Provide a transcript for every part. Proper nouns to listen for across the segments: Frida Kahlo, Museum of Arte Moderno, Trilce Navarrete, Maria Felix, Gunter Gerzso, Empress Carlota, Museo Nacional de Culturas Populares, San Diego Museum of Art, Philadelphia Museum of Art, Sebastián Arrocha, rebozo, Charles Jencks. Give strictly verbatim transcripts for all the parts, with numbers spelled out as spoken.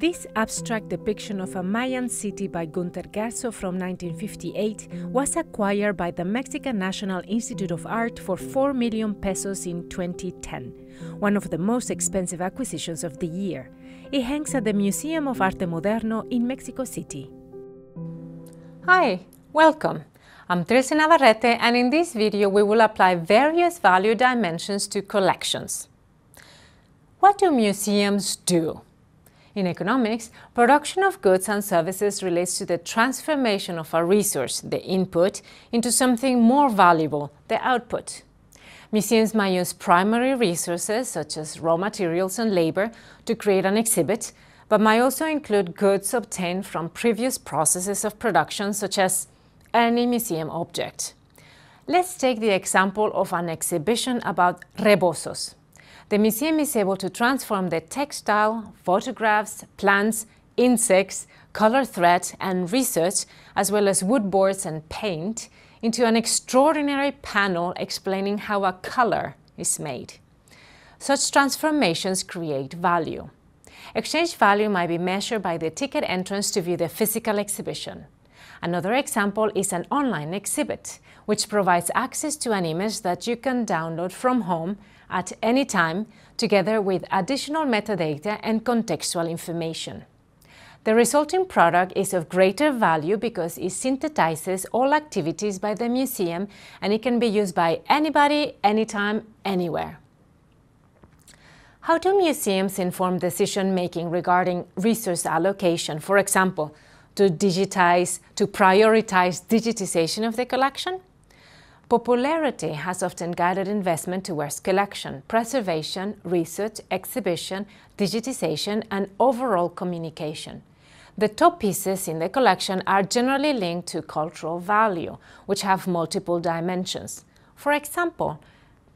This abstract depiction of a Mayan city by Gunter Gerzso from nineteen fifty-eight was acquired by the Mexican National Institute of Art for four million pesos in twenty ten, one of the most expensive acquisitions of the year. It hangs at the Museum of Arte Moderno in Mexico City. Hi, welcome! I'm Trilce Navarrete, and in this video we will apply various value dimensions to collections. What do museums do? In economics, production of goods and services relates to the transformation of a resource, the input, into something more valuable, the output. Museums may use primary resources, such as raw materials and labor, to create an exhibit, but may also include goods obtained from previous processes of production, such as any museum object. Let's take the example of an exhibition about rebozos. The museum is able to transform the textile, photographs, plants, insects, color thread and research, as well as wood boards and paint, into an extraordinary panel explaining how a color is made. Such transformations create value. Exchange value might be measured by the ticket entrance to view the physical exhibition. Another example is an online exhibit, which provides access to an image that you can download from home at any time, together with additional metadata and contextual information. The resulting product is of greater value because it synthesizes all activities by the museum, and it can be used by anybody, anytime, anywhere. How do museums inform decision-making regarding resource allocation, for example, to digitize, to prioritize digitization of the collection? Popularity has often guided investment towards collection, preservation, research, exhibition, digitization, and overall communication. The top pieces in the collection are generally linked to cultural value, which have multiple dimensions. For example,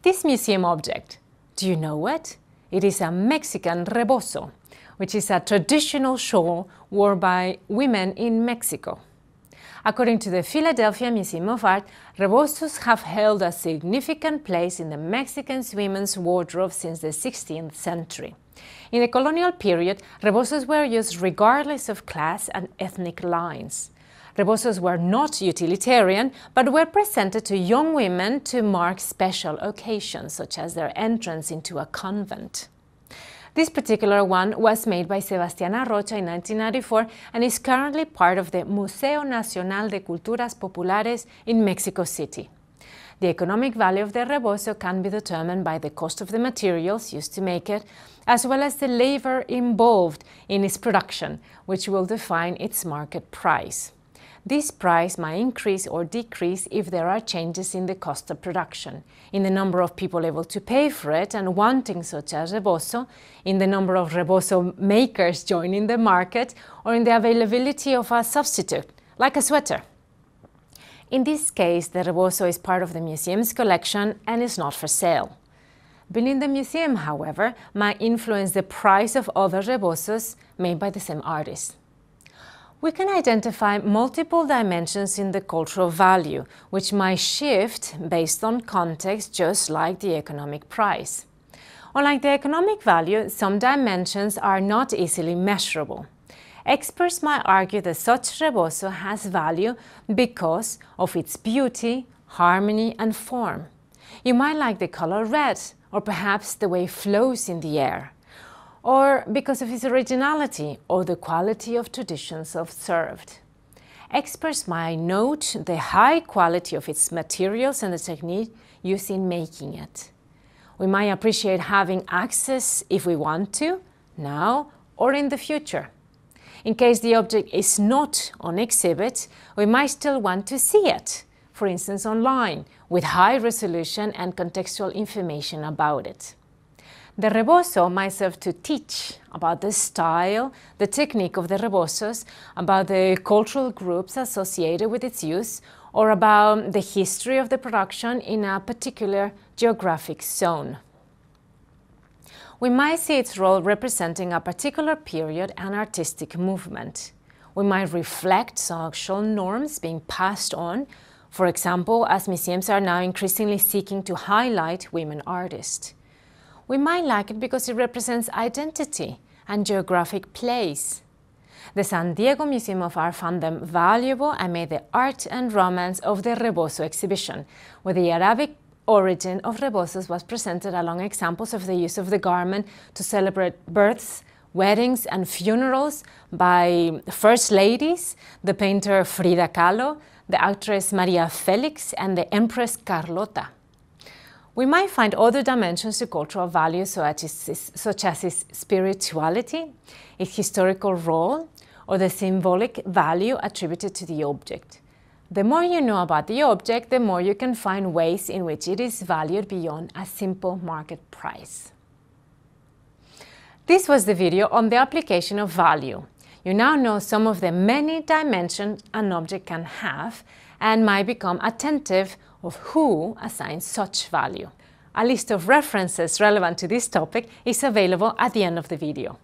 this museum object, do you know it? It is a Mexican rebozo, which is a traditional shawl worn by women in Mexico. According to the Philadelphia Museum of Art, rebozos have held a significant place in the Mexican women's wardrobe since the sixteenth century. In the colonial period, rebozos were used regardless of class and ethnic lines. Rebozos were not utilitarian, but were presented to young women to mark special occasions, such as their entrance into a convent. This particular one was made by Sebastián Arrocha in nineteen ninety-four and is currently part of the Museo Nacional de Culturas Populares in Mexico City. The economic value of the rebozo can be determined by the cost of the materials used to make it, as well as the labor involved in its production, which will define its market price. This price might increase or decrease if there are changes in the cost of production, in the number of people able to pay for it and wanting such a rebozo, in the number of rebozo makers joining the market, or in the availability of a substitute, like a sweater. In this case, the rebozo is part of the museum's collection and is not for sale. Being in the museum, however, might influence the price of other rebozos made by the same artist. We can identify multiple dimensions in the cultural value, which might shift based on context, just like the economic price. Unlike the economic value, some dimensions are not easily measurable. Experts might argue that such rebozo has value because of its beauty, harmony, and form. You might like the color red, or perhaps the way it flows in the air, or because of its originality or the quality of traditions observed. Experts might note the high quality of its materials and the technique used in making it. We might appreciate having access, if we want to, now or in the future. In case the object is not on exhibit, we might still want to see it, for instance online, with high resolution and contextual information about it. The rebozo might serve to teach about the style, the technique of the rebozos, about the cultural groups associated with its use, or about the history of the production in a particular geographic zone. We might see its role representing a particular period and artistic movement. We might reflect social norms being passed on, for example, as museums are now increasingly seeking to highlight women artists. We might like it because it represents identity, and geographic place. The San Diego Museum of Art found them valuable amid the art and romance of the Rebozo exhibition, where the Arabic origin of rebozos was presented along examples of the use of the garment to celebrate births, weddings and funerals by first ladies, the painter Frida Kahlo, the actress Maria Felix and the Empress Carlota. We might find other dimensions to cultural values such as, such as its spirituality, its historical role, or the symbolic value attributed to the object. The more you know about the object, the more you can find ways in which it is valued beyond a simple market price. This was the video on the application of value. You now know some of the many dimensions an object can have and might become attentive of who assigns such value. A list of references relevant to this topic is available at the end of the video.